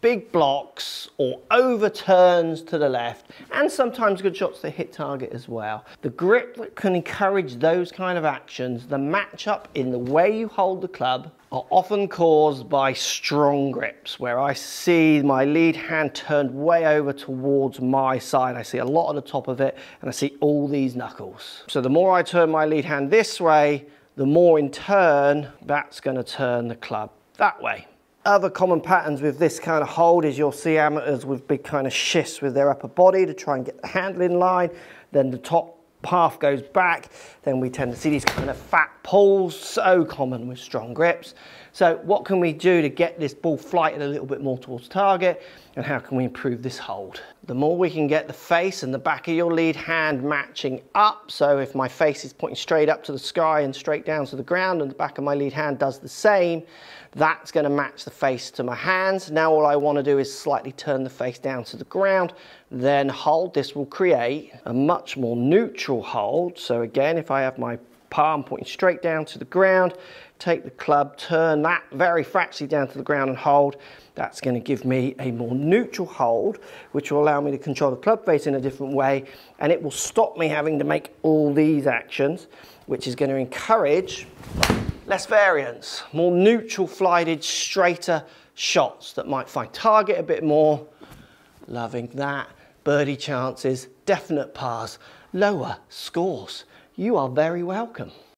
big blocks or overturns to the left, and sometimes good shots that hit target as well. The grip that can encourage those kind of actions, the matchup in the way you hold the club, are often caused by strong grips, where I see my lead hand turned way over towards my side. I see a lot of the top of it, and I see all these knuckles. So the more I turn my lead hand this way, the more in turn, that's going to turn the club that way. Other common patterns with this kind of hold is you'll see amateurs with big kind of shifts with their upper body to try and get the handle in line, then the top half goes back, then we tend to see these kind of fat pulls, so common with strong grips. So what can we do to get this ball flighted a little bit more towards target, and how can we improve this hold? The more we can get the face and the back of your lead hand matching up, so if my face is pointing straight up to the sky and straight down to the ground and the back of my lead hand does the same, that's going to match the face to my hands. Now all I want to do is slightly turn the face down to the ground, then hold. This will create a much more neutral hold. So again, if I have my palm pointing straight down to the ground, take the club, turn that very fractionally down to the ground and hold. That's going to give me a more neutral hold, which will allow me to control the club face in a different way, and it will stop me having to make all these actions, which is going to encourage less variance, more neutral flighted, straighter shots that might find target a bit more. Loving that. Birdie chances, definite pars, lower scores. You are very welcome.